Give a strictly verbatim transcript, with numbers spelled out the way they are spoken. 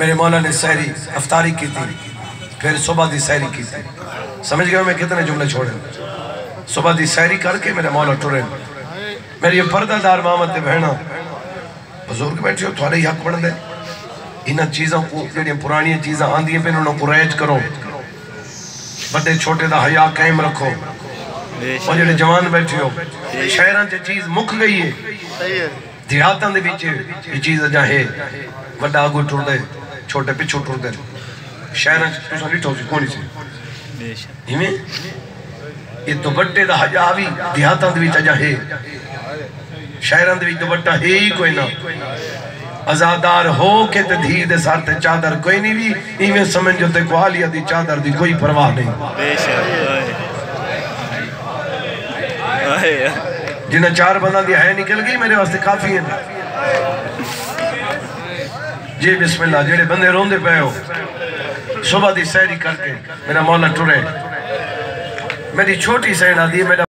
मेरे मौला ने सहरी अफ्तारी की थी, फिर सुबह की सहरी की थी। समझ गया मैं कितने जुमले छोड़े। सुबह की सहरी करके मेरे मौला टुरे। मेरी पर्दादार मामत बहन बुजुर्ग बैठे हो, थोड़े ही हक बनते इन्होंने चीज़ों को जो पुरानी चीज़ा आंदी पे उन्होंने कुरैज करो। बड़े छोटे का हया कायम रखो। और जो जवान बैठे हो शहर से चीज़ मुक गई है, देहातों के बीच चीज़ अजा है। वड्डा आगू टुरद छोटे पिछू टुरद। शहर डिठो कौन इवें ये दुपट्टे का हजा भी देहातों के अजा है। शहर के दुपट्टा है ही कोई ना। आजादार हो के धी दे सर ते चादर कोई नहीं भी। इवें समझो ते ग्वालिया दी चादर दी कोई परवाह नहीं। जिन्हें चार बंदा दी है निकल गई मेरे वास्ते काफी है जी। बिस्मिल्लाह। जेड़े बंदे रोंदे पे हो सुबह दी सैरी करके मेरा मौला टुरे। मेरी छोटी सैन आदि मेरा